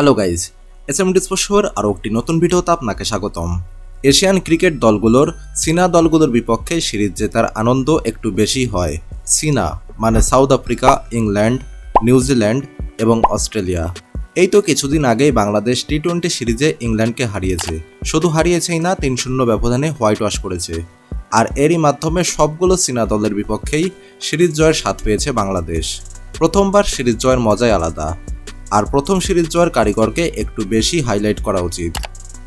Hello guys SMD स्पोर्ट्सের আরো একটি নতুন ভিডিওতে আপনাকে স্বাগতম। এশিয়ান ক্রিকেট দলগুলোর সিনা দলগুলোর বিপক্ষে সিরিজ জেতার আনন্দ একটু বেশি হয়। সিনা মানে সাউথ আফ্রিকা, ইংল্যান্ড, নিউজিল্যান্ড এবং অস্ট্রেলিয়া। এই তো কিছুদিন আগেই বাংলাদেশ টি-20 সিরিজে ইংল্যান্ডকে হারিয়েছে। শুধু হারিয়েছেই না, 3-0 ব্যবধানে হোয়াইট ওয়াশ করেছে। আর এরই মাধ্যমে সবগুলো সিনা দলের বিপক্ষেই সিরিজ জয়ের স্বাদ পেয়েছে বাংলাদেশ। প্রথমবার সিরিজ জয়ের মজাই আলাদা, আর প্রথম সিরিজ জয়ের কারিগরকে একটু বেশি হাইলাইট করা উচিত।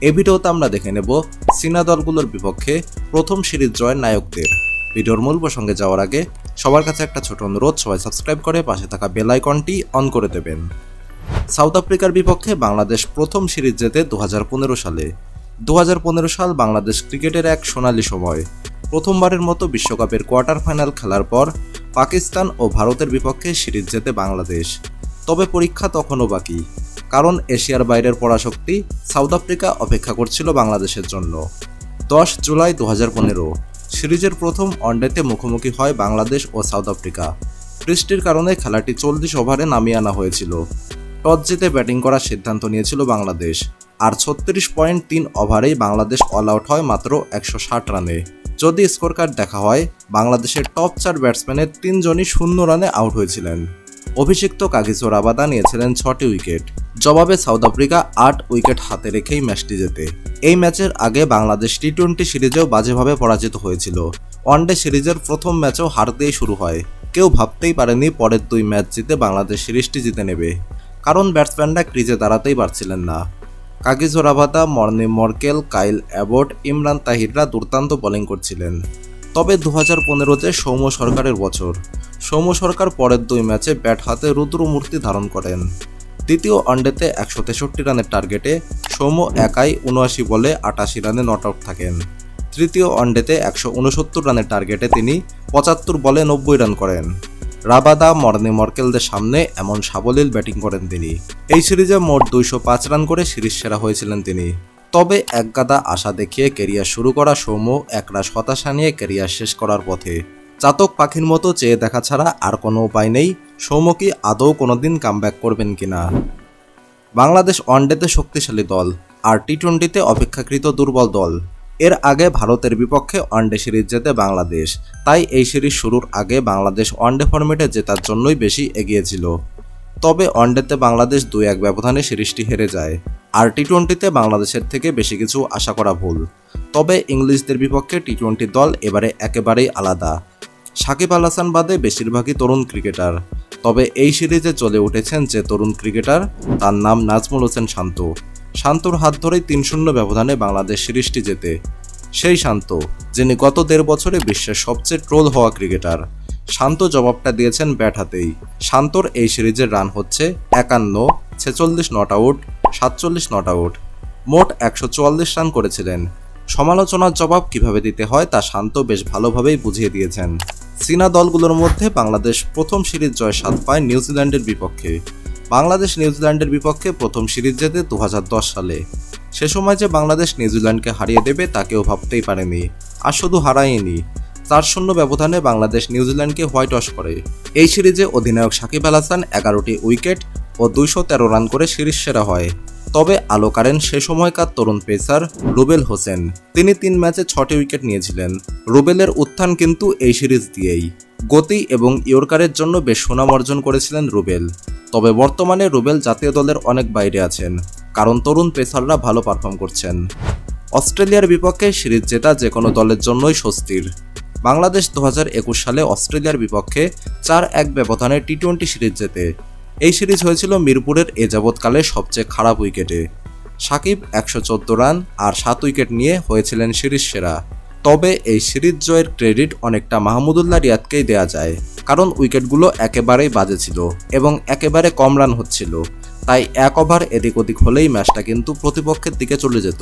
এই ভিডিওতে আমরা দেখে নেব সিনা দলগুলোর বিপক্ষে প্রথম সিরিজ জয়ের নায়কদের। ভিডিওর মূল প্রসঙ্গে যাওয়ার আগে সবার কাছে একটা ছোট অনুরোধ, সবাই সাবস্ক্রাইব করে পাশে থাকা বেল আইকনটি অন করে দেবেন। সাউথ আফ্রিকার বিপক্ষে বাংলাদেশ প্রথম সিরিজ জেতে 2015 সালে। 2015 সাল বাংলাদেশ ক্রিকেটের এক সোনালী সময়। প্রথমবারের মতো বিশ্বকাপের কোয়ার্টার ফাইনাল খেলার পর পাকিস্তান ও ভারতের বিপক্ষে সিরিজ জেতে বাংলাদেশ। তবে পরীক্ষা তখনও বাকি, কারণ এশিয়ার বাইরের পরাশক্তি সাউথ আফ্রিকা অপেক্ষা করছিল বাংলাদেশের জন্য। 10 জুলাই 2015 সিরিজের প্রথম ওয়ানডেতে মুখোমুখি হয় বাংলাদেশ ও সাউথ আফ্রিকা। বৃষ্টির কারণে খেলাটি 40 ওভারে নামিয়ে আনা হয়েছিল। টস জিতে ব্যাটিং করার সিদ্ধান্ত নিয়েছিল বাংলাদেশ, আর 36.3 ওভারেই বাংলাদেশ অল আউট হয় মাত্র 160 রানে। যদি স্কোর কার্ড দেখা হয়, বাংলাদেশের টপ 4 ব্যাটসম্যানের 3 জনই 0 রানে আউট হয়েছিলেন। অভিষিক্ত কাগিসো রাবাদা নিয়েছিলেন 6টি উইকেট। জবাবে সাউথ আফ্রিকা 8 উইকেট হাতে রেখেই ম্যাচটি জেতে। এই ম্যাচের আগে বাংলাদেশ টি-20 সিরিজেও বাজেভাবে পরাজিত হয়েছিল। ওয়ানডে সিরিজের প্রথম ম্যাচও হার দিয়ে শুরু হয়। কেউ ভাবতেই পারেনি পরের 2 ম্যাচ জিতে বাংলাদেশ সিরিজটি জিতে নেবে, কারণ ব্যাটসম্যানরা ক্রিজে দাঁড়াতেই পারছিলেন না। Kagiso Rabada, Morne Morkel, Kyle Abbott, Imran তাহিররা দুর্দান্ত বোলিং করছিলেন। তবে 2015-তে সৌম্য সরকারের বছর। সৌম্য সরকার পরের 2 ম্যাচে ব্যাট হাতে রুদ্রমূর্তি ধারণ করেন। দ্বিতীয় ওয়ানডেতে 163 রানের টার্গেটে সৌম্য একাই 79 বলে 88 রানে নট আউট থাকেন। তৃতীয় ওয়ানডেতে 169 রানের টার্গেটে তিনি 75 বলে 90 রান করেন। রাবাদা, মর্নি মর্কেলদের সামনে এমন সাবলীল ব্যাটিং করেন তিনি। এই সিরিজে মোট 205 রান করে সিরিজ সেরা হয়েছিলেন তিনি। তবে একগাদা আশা দেখিয়ে ক্যারিয়ার শুরু করা সৌম্য একরাশ হতাশা নিয়ে ক্যারিয়ার শেষ করার পথে। চাতক পাখির মতো চেয়ে দেখা ছাড়া আর কোনো উপায় নেই, সৌম্য কি আদৌ কোনোদিন কামব্যাক করবেন কিনা। বাংলাদেশ ওয়ানডেতে শক্তিশালী দল, আর টি-20তে অপেক্ষাকৃত দুর্বল দল। এর আগে ভারতের বিপক্ষে ওয়ানডে সিরিজ জেতে বাংলাদেশ, তাই এই সিরিজ শুরুর আগে বাংলাদেশ ওয়ানডে ফরম্যাটে জেতার জন্যই বেশি এগিয়েছিল। তবে ওয়ানডেতে বাংলাদেশ 2-1 ব্যবধানে সিরিজটি হেরে যায়। আর টি-20তে বাংলাদেশের থেকে বেশি কিছু আশা করা ভুল। তবে ইংলিশদের বিপক্ষে টি-20 দল এবারে একেবারেই আলাদা। সাকিব আল হাসান বাদে বেশিরভাগই তরুণ ক্রিকেটার। তবে এই সিরিজে চলে উঠেছেন যে তরুণ ক্রিকেটার, তার নাম নাজমুল হোসেন শান্ত। শান্তর হাত ধরেই 3-0 ব্যবধানে বাংলাদেশ সিরিজটি জেতে। সেই শান্ত যিনি গত 1.5 বছরে বিশ্বের সবচেয়ে ট্রোল হওয়া ক্রিকেটার। শান্ত জবাবটা দিয়েছেন ব্যাট হাতেই। শান্তর এই সিরিজের রান হচ্ছে 51, 46 নট আউট, 47 নট আউট, মোট 144 রান করেছিলেন। সমালোচনার জবাব কিভাবে দিতে হয় তা শান্ত বেশ ভালোভাবেই বুঝিয়ে দিয়েছেন। সিনা দলগুলোর মধ্যে বাংলাদেশ প্রথম সিরিজ জয় স্বাদ পায় নিউজিল্যান্ডের বিপক্ষে। বাংলাদেশ নিউজিল্যান্ডের বিপক্ষে প্রথম সিরিজ জেতে 2010 সালে। সে সময় যে বাংলাদেশ নিউজিল্যান্ডকে হারিয়ে দেবে তা কেউ ভাবতেই পারেনি। আর শুধু হারায়নি, 4-0 ব্যবধানে বাংলাদেশ নিউজিল্যান্ডকে হোয়াইট ওয়াশ করে। এই সিরিজে অধিনায়ক সাকিব আল হাসান 11টি উইকেট ও 213 রান করে সিরিজ সেরা হয়। তবে আলো কাড়েন সে সময়কার তরুণ পেসার রুবেল হোসেন। তিনি 3 ম্যাচে 6টি উইকেট নিয়েছিলেন। রুবেলের উত্থান কিন্তু এই সিরিজ দিয়েই। গতি এবং ইয়র্কারের জন্য বেশ সুনাম অর্জন করেছিলেন রুবেল। তবে বর্তমানে রুবেল জাতীয় দলের অনেক বাইরে আছেন, কারণ তরুণ পেসাররা ভালো পারফর্ম করছেন। অস্ট্রেলিয়ার বিপক্ষে সিরিজ জেতা যে কোনো দলের জন্যই স্বস্তির। বাংলাদেশ 2021 সালে অস্ট্রেলিয়ার বিপক্ষে 4-1 ব্যবধানে টি-20 সিরিজ জেতে। এই সিরিজ হয়েছিল মিরপুরের এ যাবৎকালে সবচেয়ে খারাপ উইকেটে। সাকিব 114 রান আর 7 উইকেট নিয়ে হয়েছিলেন সিরিজ সেরা। তবে এই সিরিজ জয়ের ক্রেডিট অনেকটা মাহমুদুল্লাহ রিয়াদকেই দেয়া যায়, কারণ উইকেটগুলো একেবারেই বাজে ছিল এবং একেবারে কম রান হচ্ছিল। তাই 1 ওভার এদিক ওদিক হলেই ম্যাচটা কিন্তু প্রতিপক্ষের দিকে চলে যেত।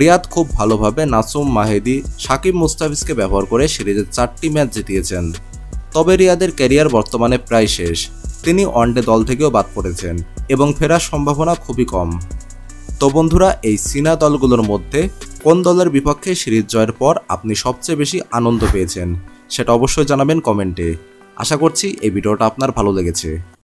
রিয়াদ খুব ভালোভাবে নাসুম, মাহেদি, সাকিব, মুস্তাফিজকে ব্যবহার করে সিরিজের 4টি ম্যাচ জিতিয়েছেন। তবে রিয়াদের ক্যারিয়ার বর্তমানে প্রায় শেষ। তিনি ওয়ানডে দল থেকেও বাদ পড়েছেন এবং ফেরার সম্ভাবনা খুবই কম। তো বন্ধুরা, এই সিনা দলগুলোর মধ্যে কোন দলের বিপক্ষে সিরিজ জয়ের পর আপনি সবচেয়ে বেশি আনন্দ পেয়েছেন সেটা অবশ্যই জানাবেন কমেন্টে। আশা করছি এই ভিডিওটা আপনার ভালো লেগেছে।